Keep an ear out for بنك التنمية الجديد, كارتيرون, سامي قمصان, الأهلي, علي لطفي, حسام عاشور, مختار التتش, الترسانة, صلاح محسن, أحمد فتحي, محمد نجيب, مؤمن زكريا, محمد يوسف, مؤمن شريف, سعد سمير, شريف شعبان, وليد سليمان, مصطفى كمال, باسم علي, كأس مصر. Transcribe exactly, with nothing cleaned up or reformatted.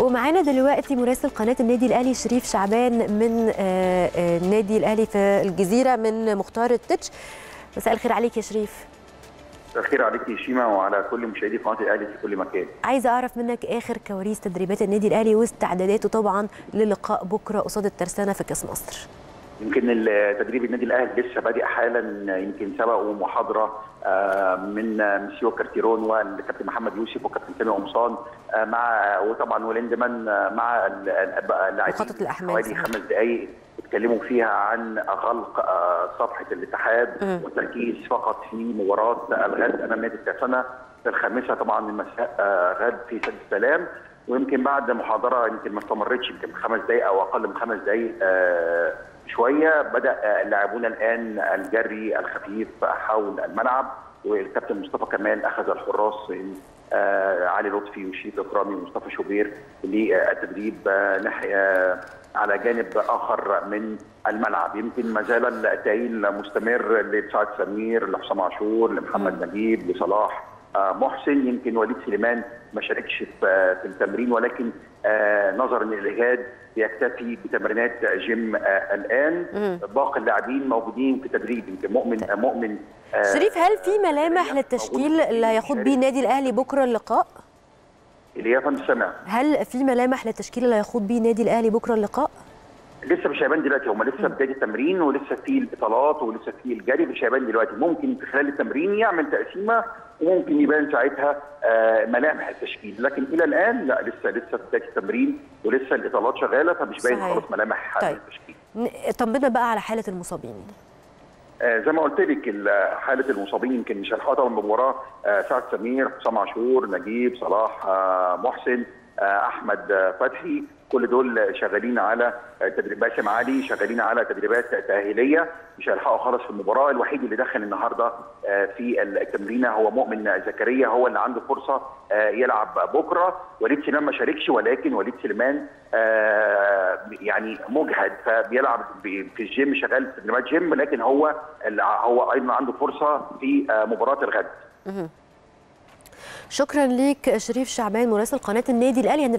ومعانا دلوقتي مراسل قناه النادي الاهلي شريف شعبان من النادي الاهلي في الجزيره من مختار التتش. مساء الخير عليك يا شريف. مساء الخير عليك يا شيماء وعلى كل مشاهدي قناه الاهلي في كل مكان. عايزه اعرف منك اخر كواليس تدريبات النادي الاهلي واستعداداته طبعا للقاء بكره قصاد الترسانه في كاس مصر. يمكن تدريب النادي الاهلي لسه بادئ حالا، يمكن سبقوا محاضره من مسيو كارتيرون والكابتن محمد يوسف والكابتن سامي قمصان مع وطبعا وليندمان مع اللاعبين خطط الاحمال حوالي خمس دقائق اتكلموا فيها عن غلق صفحه الاتحاد والتركيز فقط في مباراه الغد امام نادي الترسانه في الخامسه طبعا من مساء غد في سد السلام. ويمكن بعد محاضره يمكن ما استمرتش يمكن خمس دقائق او اقل من خمس دقائق شويه بدأ اللاعبون الآن الجري الخفيف حول الملعب، والكابتن مصطفى كمال أخذ الحراس علي لطفي وشيف إكرامي ومصطفى شوبير للتدريب ناحية على جانب آخر من الملعب. يمكن ما زال التأهيل مستمر لسعد سمير لحسام عاشور لمحمد نجيب لصلاح محسن. يمكن وليد سليمان ما شاركش في التمرين ولكن نظرا للإجهاد بيكتفي بتمرينات جيم الان. باقي اللاعبين موجودين في تدريب. يمكن مؤمن مؤمن شريف، هل في ملامح للتشكيل اللي هيخوض بيه النادي الاهلي بكره اللقاء؟ اللي هي فندم سامع، هل في ملامح للتشكيل اللي هيخوض بيه النادي الاهلي بكره اللقاء؟ لسه مش هيبان دلوقتي، هم لسه بدايه التمرين ولسه في الاطالات ولسه في الجري، مش هيبان دلوقتي. ممكن في خلال التمرين يعمل تقسيمه وممكن يبان ساعتها ملامح التشكيل، لكن الى الان لا، لسه لسه في بدايه التمرين ولسه الاطالات شغاله فمش باين خالص ملامح طيب. التشكيل. طمنا بقى على حاله المصابين. زي ما قلت لك حاله المصابين يمكن مش هنحاطها من المباراه سعد سمير، حسام عاشور، نجيب، صلاح محسن، احمد فتحي، كل دول شغالين على تدريبات، باسم علي شغالين على تدريبات تاهيليه مش هيلحقوا خالص في المباراه. الوحيد اللي دخل النهارده في التمرينه هو مؤمن زكريا، هو اللي عنده فرصه يلعب بكره. وليد سليمان ما شاركش ولكن وليد سليمان يعني مجهد فبيلعب في الجيم، شغال في تدريبات جيم، لكن هو هو ايضا عنده فرصه في مباراه الغد. شكرا ليك شريف شعبان مراسل قناه النادي الاهلي.